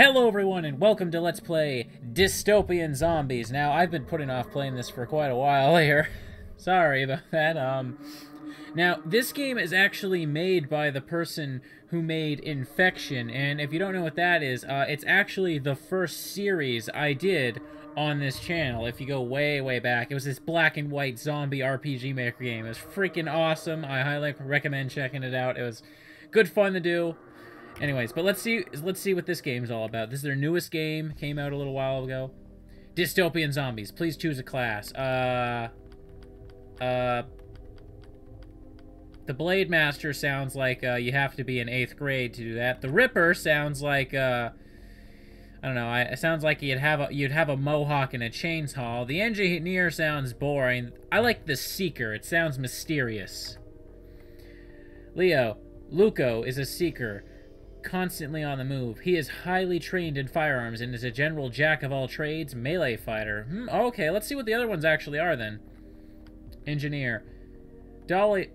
Hello everyone and welcome to Let's Play Dystopian Zombies. Now, I've been putting off playing this for quite a while here. Sorry about that. Now, this game is actually made by the person who made Infection, and if you don't know what that is, it's actually the first series I did on this channel. If you go way, way back, it was this black and white zombie RPG Maker game. It was freaking awesome. I highly recommend checking it out. It was good fun to do. Anyways, but let's see what this game's all about. This is their newest game, came out a little while ago. Dystopian Zombies. Please choose a class. The Blade Master sounds like you have to be in 8th grade to do that. The Ripper sounds like I don't know. It sounds like you'd have a mohawk and a chainsaw. The Engineer sounds boring. I like the Seeker. It sounds mysterious. Luko is a seeker, constantly on the move. He is highly trained in firearms and is a general jack-of-all-trades melee fighter. Okay, let's see what the other ones actually are, then. Engineer. Dahlia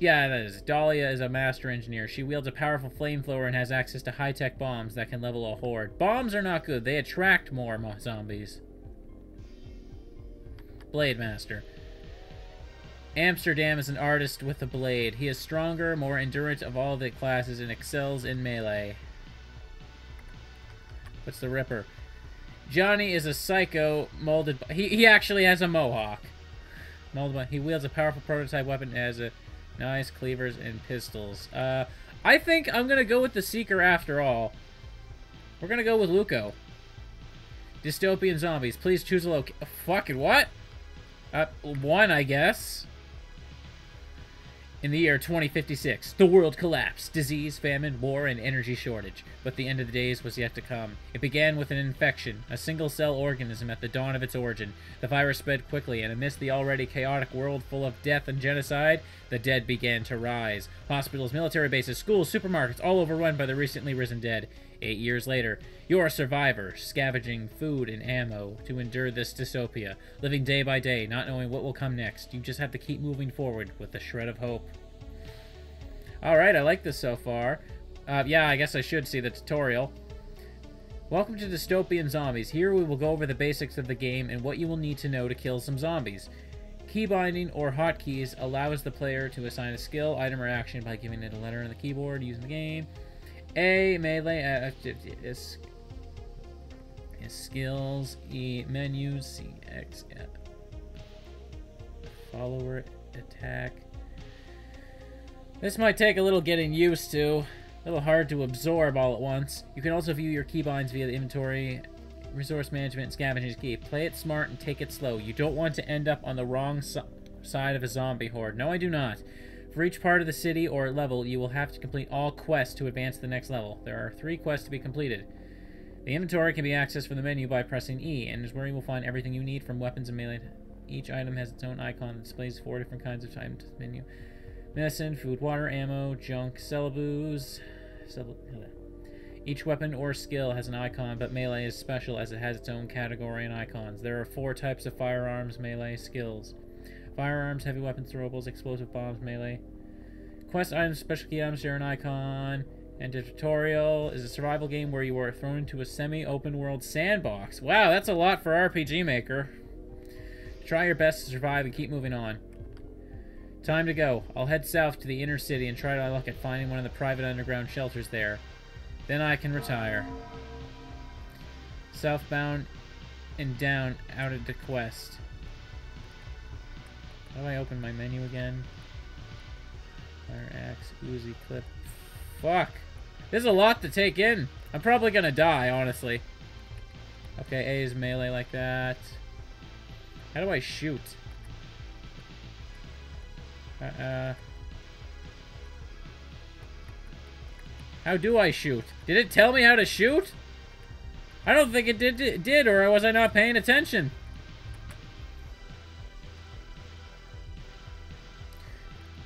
is a master engineer. She wields a powerful flamethrower and has access to high-tech bombs that can level a horde. Bombs are not good. They attract more zombies. Blade Master. Amsterdam is an artist with a blade. He is stronger, more endurant of all the classes, and excels in melee. What's the Ripper? Johnny is a psycho molded by... He actually has a mohawk. Molded by... He wields a powerful prototype weapon as a knives, cleavers, and pistols. I think I'm going to go with the Seeker after all. We're going to go with Luko. Dystopian Zombies. Please choose a fucking what? One, I guess. In the year 2056, the world collapsed. Disease, famine, war, and energy shortage. But the end of the days was yet to come. It began with an infection, a single-cell organism at the dawn of its origin. The virus spread quickly, and amidst the already chaotic world full of death and genocide, the dead began to rise. Hospitals, military bases, schools, supermarkets, all overrun by the recently risen dead. 8 years later, you're a survivor, scavenging food and ammo to endure this dystopia. Living day by day, not knowing what will come next. You just have to keep moving forward with a shred of hope. Alright, I like this so far. Yeah, I guess I should see the tutorial. Welcome to Dystopian Zombies. Here we will go over the basics of the game and what you will need to know to kill some zombies. Keybinding or hotkeys allows the player to assign a skill, item, or action by giving it a letter on the keyboard using the game. A, melee, skills, E, menus, C, X, follower, attack. This might take a little getting used to, a little hard to absorb all at once. You can also view your keybinds via the inventory, resource management, and scavenging key. Play it smart and take it slow. You don't want to end up on the wrong side of a zombie horde. No, I do not. For each part of the city or level, you will have to complete all quests to advance to the next level. There are 3 quests to be completed. The inventory can be accessed from the menu by pressing E, and is where you will find everything you need from weapons and melee. Each item has its own icon that displays 4 different kinds of items to the menu. Medicine, food, water, ammo, junk, cellaboos. Each weapon or skill has an icon, but melee is special as it has its own category and icons. There are 4 types of firearms, melee, skills. Firearms, heavy weapons, throwables, explosive bombs, melee. Quest items, special key items, share an icon. And the tutorial is a survival game where you are thrown into a semi-open world sandbox. Wow, that's a lot for RPG Maker. Try your best to survive and keep moving on. Time to go. I'll head south to the inner city and try to look at finding one of the private underground shelters there. Then I can retire. Southbound and down out of the quest. How do I open my menu again? Fire axe, Uzi clip. Fuck! There's a lot to take in. I'm probably gonna die, honestly. Okay, A is melee like that. How do I shoot? How do I shoot? Did it tell me how to shoot? I don't think it did, or was I not paying attention?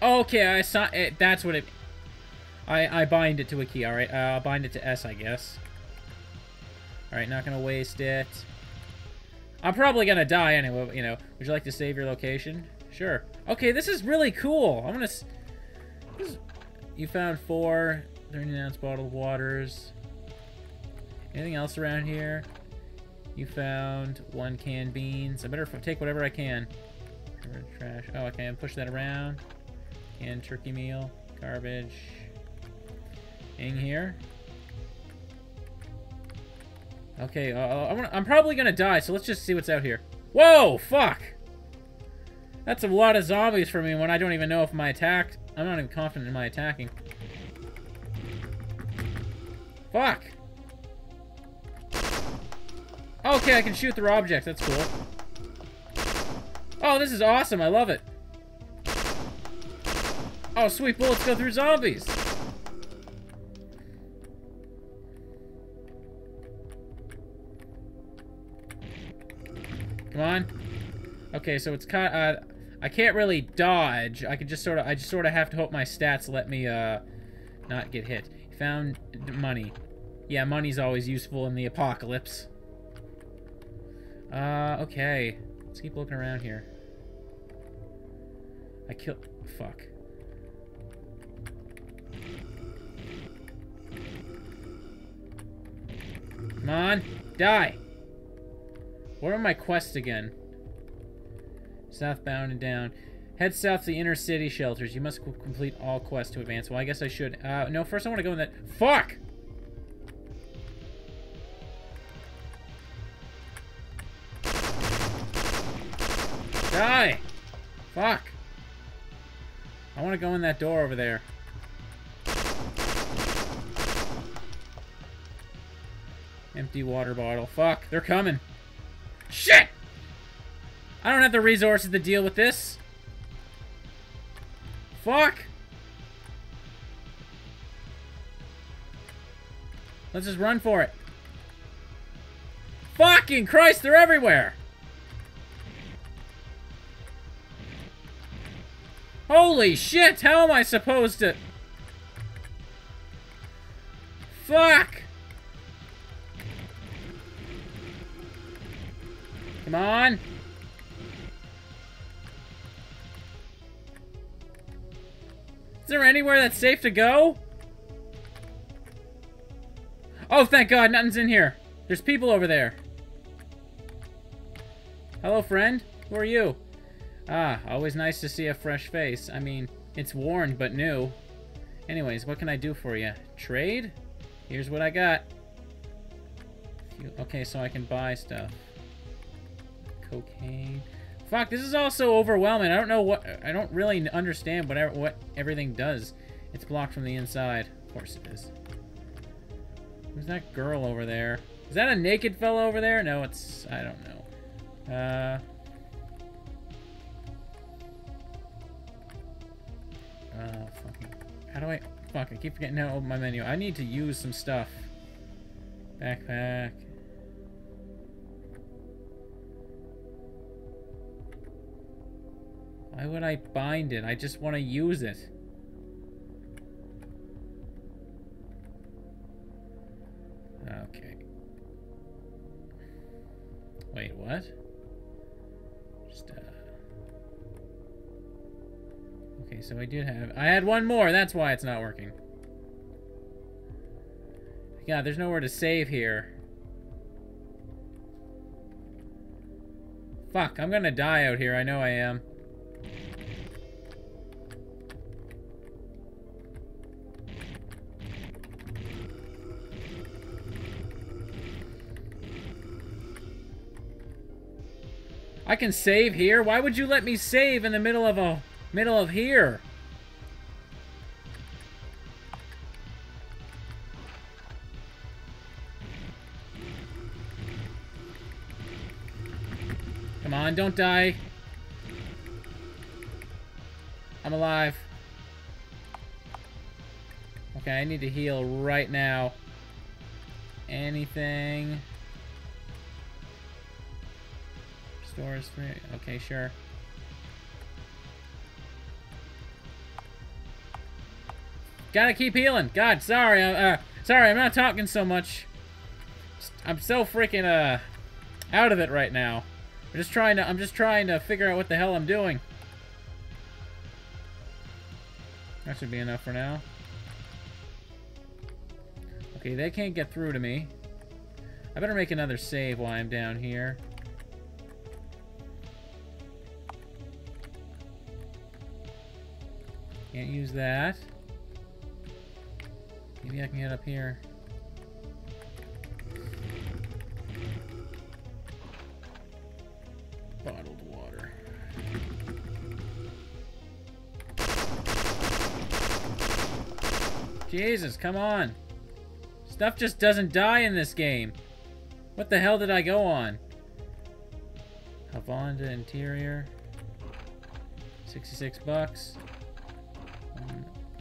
Okay, I saw it. That's what it... I bind it to a key, alright. I'll bind it to S, I guess. Alright, not gonna waste it. I'm probably gonna die anyway, but, you know. Would you like to save your location? Sure. Okay, this is really cool. I'm gonna... You found 4 30-ounce bottled waters. Anything else around here? You found one canned beans. I better take whatever I can. Trash. Oh, I can push that around. Canned turkey meal. Garbage. In here. Okay, I'm probably gonna die, so let's just see what's out here. Whoa, fuck! That's a lot of zombies for me when I don't even know if my attack... I'm not even confident in my attacking. Fuck! Okay, I can shoot through objects, that's cool. Oh, this is awesome, I love it. Oh, sweet bullets go through zombies! Come on. Okay, so it's kind of, I can't really dodge. I can just sort of, I just sort of have to hope my stats let me, not get hit. Found money. Yeah, money's always useful in the apocalypse. Okay. Let's keep looking around here. I killed, fuck. Come on, die! What are my quests again? Southbound and down. Head south to the inner city shelters. You must complete all quests to advance. Well, I guess I should. No, first I want to go in that... Fuck! Die! Fuck! I want to go in that door over there. Empty water bottle. Fuck, they're coming. Shit! I don't have the resources to deal with this. Fuck! Let's just run for it. Fucking Christ, they're everywhere! Holy shit, how am I supposed to... Fuck! Come on! Is there anywhere that's safe to go? Oh, thank God, nothing's in here. There's people over there. Hello, friend. Who are you? Ah, always nice to see a fresh face. I mean, it's worn, but new. Anyways, what can I do for you? Trade? Here's what I got. Okay, so I can buy stuff. Cocaine... Fuck, this is all so overwhelming. I don't know what... I don't really understand what everything does. It's blocked from the inside. Of course it is. Who's that girl over there? Is that a naked fella over there? No, it's... I don't know. Fucking... How do I... Fuck, I keep forgetting how to open my menu. I need to use some stuff. Backpack... Why would I bind it? I just want to use it. Okay. Wait, what? Just, okay, so I did have... I had one more! That's why it's not working. Yeah, there's nowhere to save here. Fuck, I'm gonna die out here. I know I am. I can save here? Why would you let me save in the middle of here? Come on, don't die. I'm alive. Okay, I need to heal right now. Anything? Doors for... Okay, sure. Gotta keep healing. God, sorry. Sorry, I'm not talking so much. I'm so freaking out of it right now. I'm just trying to figure out what the hell I'm doing. That should be enough for now. Okay, they can't get through to me. I better make another save while I'm down here. Can't use that. Maybe I can get up here. Bottled water. Jesus, come on. Stuff just doesn't die in this game. What the hell did I go on? Havanda interior. $66.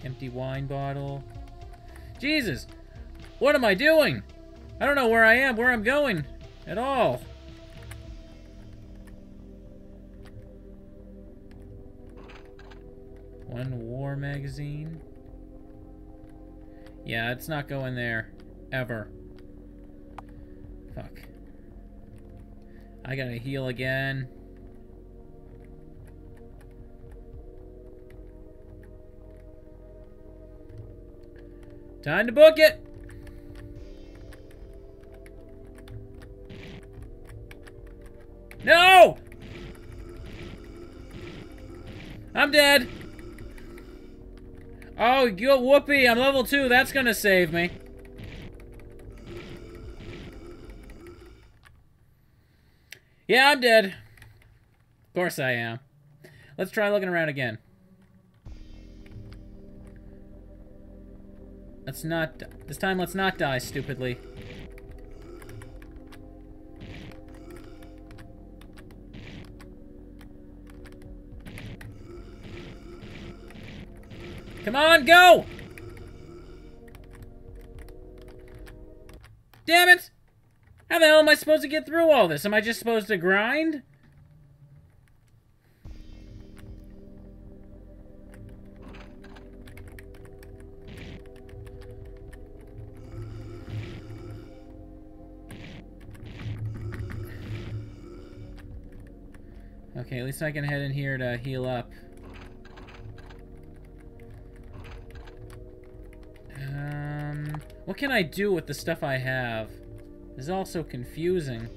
Empty wine bottle. Jesus! What am I doing? I don't know where I am, where I'm going at all. One war magazine. Yeah, it's not going there. Ever. Fuck. I gotta heal again. Time to book it! No! I'm dead! Oh, yo, whoopee! I'm level 2. That's gonna save me. Yeah, I'm dead. Of course I am. Let's try looking around again. Let's not... This time, let's not die, stupidly. Come on, go! Damn it! How the hell am I supposed to get through all this? Am I just supposed to grind? Okay, at least I can head in here to heal up. What can I do with the stuff I have? This is all so confusing.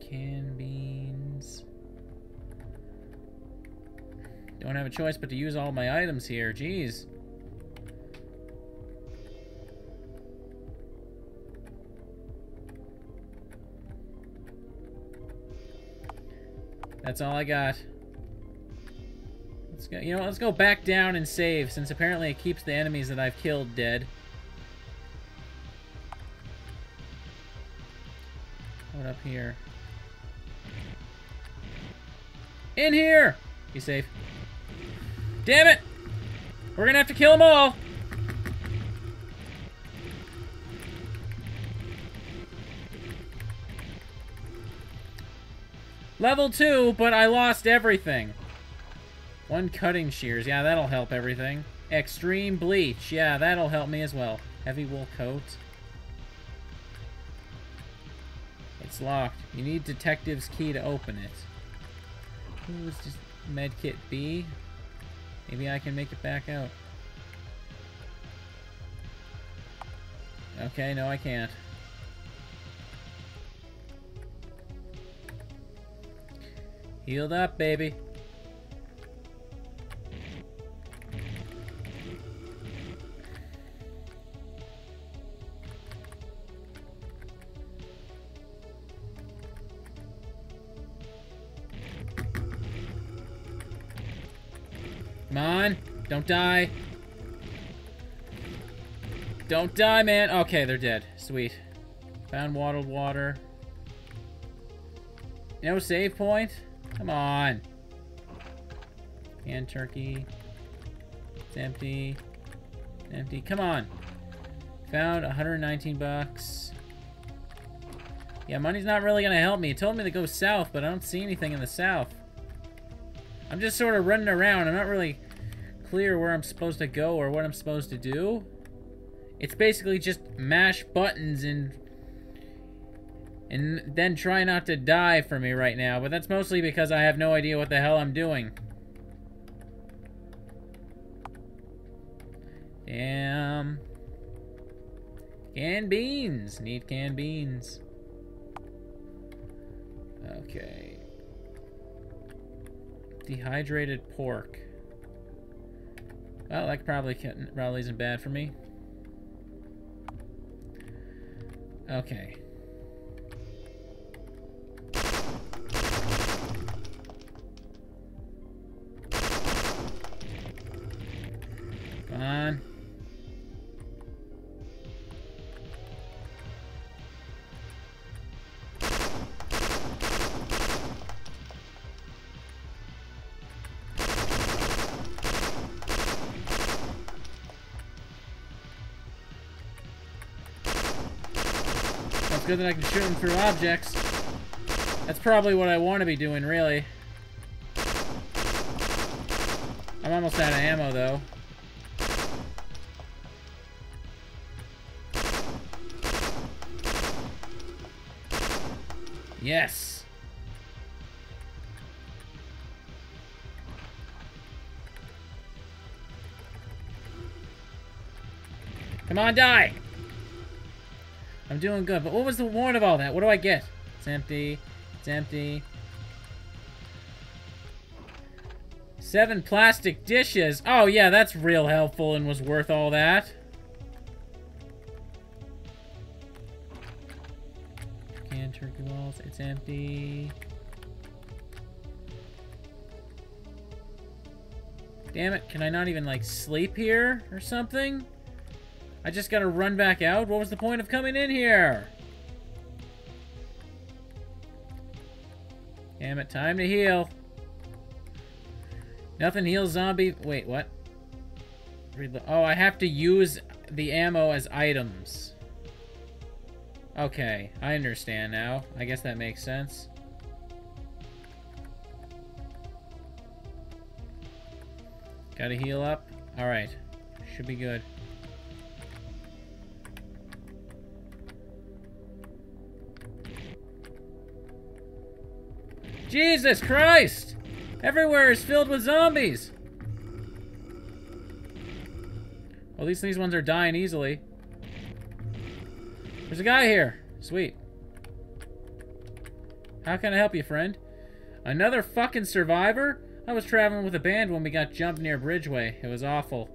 Canned beans. Don't have a choice but to use all my items here. Jeez. That's all I got. Let's go, you know, let's go back down and save, since apparently it keeps the enemies that I've killed dead. What up here? In here! Be safe. Damn it! We're gonna have to kill them all! Level 2, but I lost everything. One cutting shears. Yeah, that'll help everything. Extreme bleach. Yeah, that'll help me as well. Heavy wool coat. It's locked. You need detective's key to open it. Ooh, it's just medkit B. Maybe I can make it back out. Okay, no, I can't. Healed up, baby. Come on. Don't die. Don't die, man. Okay, they're dead. Sweet. Found bottled water. No save point? Come on. Canned turkey. It's empty. Empty. Come on. Found $119. Yeah, money's not really gonna help me. It told me to go south, but I don't see anything in the south. I'm just sort of running around. I'm not really clear where I'm supposed to go or what I'm supposed to do. It's basically just mash buttons and then try not to die for me right now, but that's mostly because I have no idea what the hell I'm doing. Damn. Canned beans. Need canned beans. Okay. Dehydrated pork. Well, that probably isn't bad for me. Okay. Come on. It's good that I can shoot them through objects. That's probably what I want to be doing, really. I'm almost out of ammo, though. Yes! Come on, die! I'm doing good, but what was the warning of all that? What do I get? It's empty. It's empty. 7 plastic dishes. Oh, yeah, that's real helpful and was worth all that. Canned turkey walls. It's empty. Damn it. Can I not even, like, sleep here or something? I just gotta run back out? What was the point of coming in here? Damn it, time to heal. Nothing heals zombie... Wait, what? Oh, I have to use the ammo as items. Okay, I understand now. I guess that makes sense. Gotta heal up. Alright, should be good. Jesus Christ! Everywhere is filled with zombies! Well, these ones are dying easily. There's a guy here. Sweet. How can I help you, friend? Another fucking survivor? I was traveling with a band when we got jumped near Bridgeway. It was awful.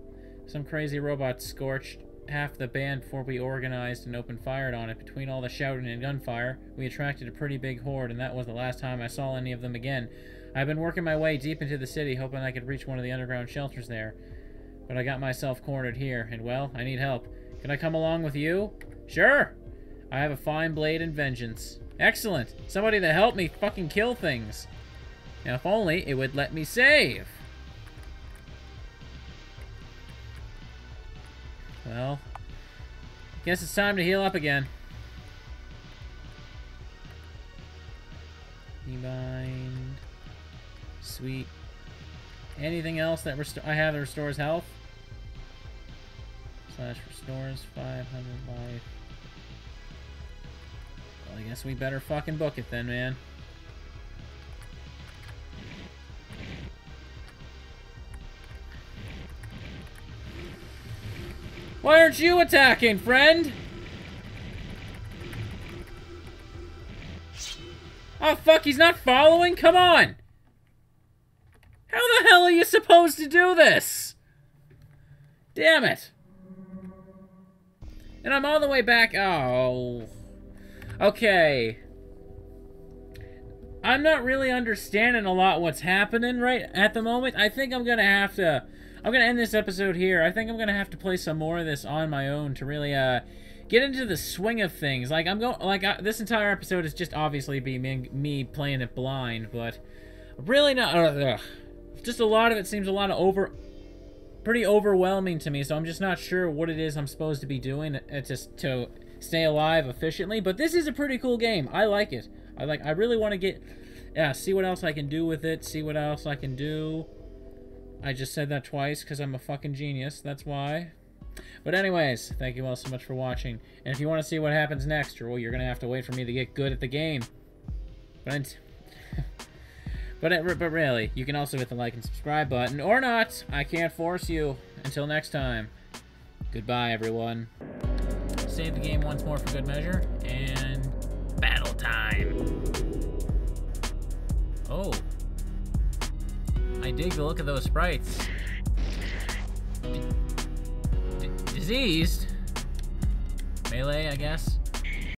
Some crazy robot scorched half the band before we organized and opened fire on it. Between all the shouting and gunfire, we attracted a pretty big horde, and that was the last time I saw any of them again. I've been working my way deep into the city, hoping I could reach one of the underground shelters there. But I got myself cornered here, and well, I need help. Can I come along with you? Sure! I have a fine blade and vengeance. Excellent! Somebody to help me fucking kill things! Now, if only it would let me save! Well, I guess it's time to heal up again. Bind. Sweet. Anything else that I have that restores health? Slash restores 500 life. Well, I guess we better fucking book it then, man. Why aren't you attacking, friend? Oh, fuck, he's not following? Come on! How the hell are you supposed to do this? Damn it. And I'm all the way back. Oh. Okay. I'm not really understanding a lot what's happening right at the moment. I think I'm gonna have to... I'm going to end this episode here. I think I'm going to have to play some more of this on my own to really get into the swing of things. Like, this entire episode is just obviously me playing it blind, but really not... just a lot of it seems pretty overwhelming to me, so I'm just not sure what it is I'm supposed to be doing to stay alive efficiently. But this is a pretty cool game. I like it. I really want to see what else I can do with it, see what else I can do. I just said that twice because I'm a fucking genius, that's why. But anyways, thank you all so much for watching. And if you want to see what happens next, well, you're going to have to wait for me to get good at the game. But really, you can also hit the like and subscribe button, or not. I can't force you. Until next time, goodbye, everyone. save the game once more for good measure, and battle time! Oh. I dig the look of those sprites. Diseased? Melee, I guess?